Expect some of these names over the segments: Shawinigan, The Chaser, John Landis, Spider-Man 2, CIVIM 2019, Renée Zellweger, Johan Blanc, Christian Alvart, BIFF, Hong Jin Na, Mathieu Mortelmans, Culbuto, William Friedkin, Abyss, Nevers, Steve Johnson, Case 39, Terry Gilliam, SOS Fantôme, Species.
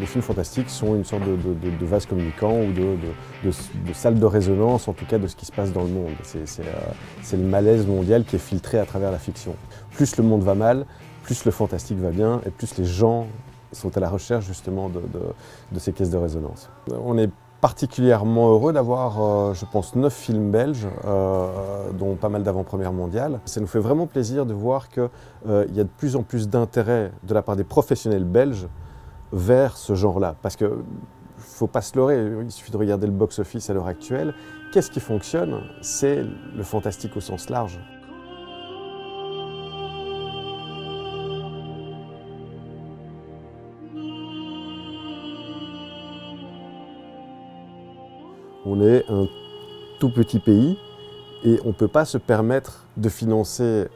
les films fantastiques sont une sorte de vase communicant ou de salle de résonance, en tout cas de ce qui se passe dans le monde. C'est le malaise mondial qui est filtré à travers la fiction. Plus le monde va mal, plus le fantastique va bien et plus les gens sont à la recherche justement de ces caisses de résonance. On est particulièrement heureux d'avoir, je pense, 9 films belges, dont pas mal d'avant-premières mondiales. Ça nous fait vraiment plaisir de voir qu'il y a de plus en plus d'intérêt de la part des professionnels belges vers ce genre-là. Parce qu'il ne faut pas se leurrer, il suffit de regarder le box-office à l'heure actuelle. Qu'est-ce qui fonctionne? C'est le fantastique au sens large. On est un tout petit pays et on ne peut pas se permettre de financer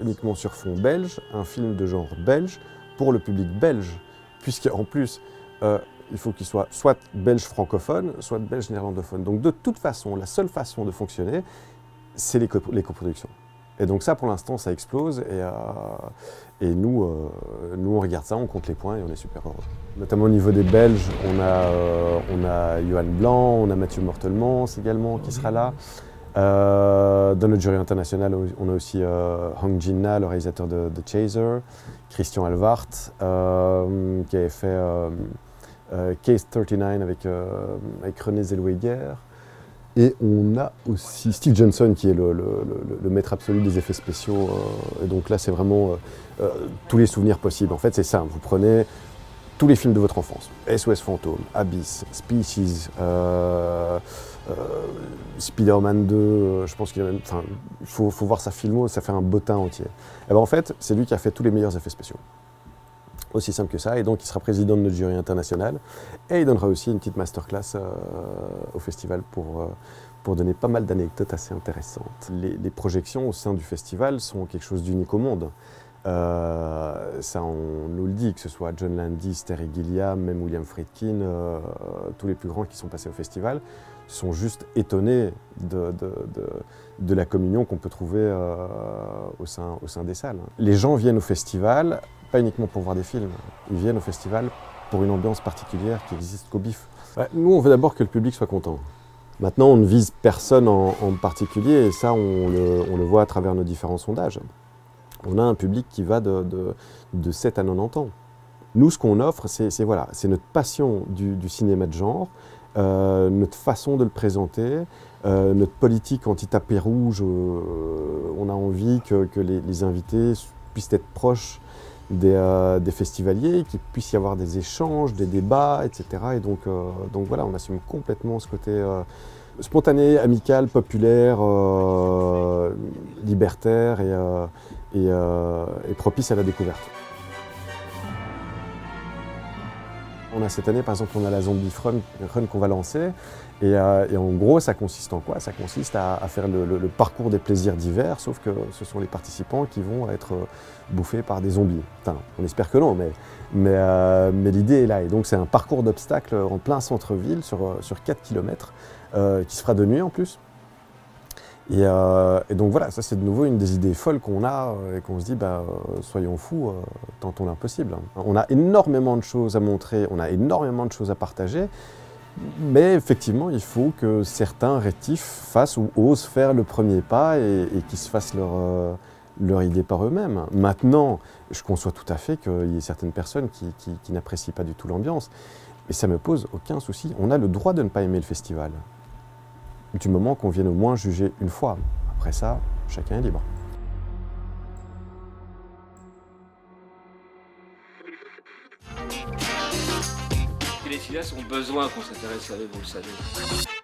uniquement sur fonds belges un film de genre belge pour le public belge, puisqu'en plus il faut qu'il soit soit belge francophone, soit belge néerlandophone. Donc de toute façon, la seule façon de fonctionner, c'est les coproductions. Et donc ça, pour l'instant, ça explose et nous, on regarde ça, on compte les points et on est super heureux. Notamment au niveau des Belges, on a Johan Blanc, on a Mathieu Mortelmans également qui sera là. Dans notre jury international, on a aussi Hong Jin Na, le réalisateur de The Chaser, Christian Alvart, qui avait fait Case 39 avec Renée Zellweger. Et on a aussi Steve Johnson qui est le maître absolu des effets spéciaux. Et donc là, c'est vraiment tous les souvenirs possibles. En fait, c'est simple. Vous prenez tous les films de votre enfance. SOS Fantôme, Abyss, Species, Spider-Man 2. Je pense qu'il y en a, enfin, faut voir sa filmo, ça fait un bottin entier. Et ben en fait, c'est lui qui a fait tous les meilleurs effets spéciaux. Aussi simple que ça, et donc il sera président de notre jury international et il donnera aussi une petite masterclass au festival pour donner pas mal d'anecdotes assez intéressantes. Les projections au sein du festival sont quelque chose d'unique au monde. Ça, on nous le dit, que ce soit John Landis, Terry Gilliam, même William Friedkin, tous les plus grands qui sont passés au festival sont juste étonnés de la communion qu'on peut trouver au sein des salles. Les gens viennent au festival pas uniquement pour voir des films, ils viennent au festival pour une ambiance particulière qui existe qu'au BIFF. Nous, on veut d'abord que le public soit content. Maintenant, on ne vise personne en particulier, et ça, on le voit à travers nos différents sondages. On a un public qui va de 7 à 90 ans. Nous, ce qu'on offre, c'est voilà, c'est notre passion du cinéma de genre, notre façon de le présenter, notre politique anti-tapis rouge. On a envie que les invités puissent être proches des festivaliers, qu'il puisse y avoir des échanges, des débats, etc. Et donc voilà, on assume complètement ce côté spontané, amical, populaire, libertaire et propice à la découverte. On a cette année, par exemple, on a la Zombie Run qu'on va lancer. Et en gros, ça consiste en quoi? Ça consiste à faire le parcours des plaisirs divers, sauf que ce sont les participants qui vont être bouffés par des zombies. Enfin, on espère que non, mais l'idée est là. Et donc, c'est un parcours d'obstacles en plein centre-ville, sur 4 km, qui se fera de nuit en plus. Et donc voilà, ça c'est de nouveau une des idées folles qu'on a et qu'on se dit, bah, soyons fous, tentons l'impossible. On a énormément de choses à montrer, on a énormément de choses à partager, mais effectivement il faut que certains rétifs fassent ou osent faire le premier pas et qu'ils se fassent leur idée par eux-mêmes. Maintenant, je conçois tout à fait qu'il y ait certaines personnes qui n'apprécient pas du tout l'ambiance, mais ça ne me pose aucun souci, on a le droit de ne pas aimer le festival. Du moment qu'on vienne au moins juger une fois. Après ça, chacun est libre. Les cinéastes ont besoin qu'on s'intéresse à eux, vous le savez.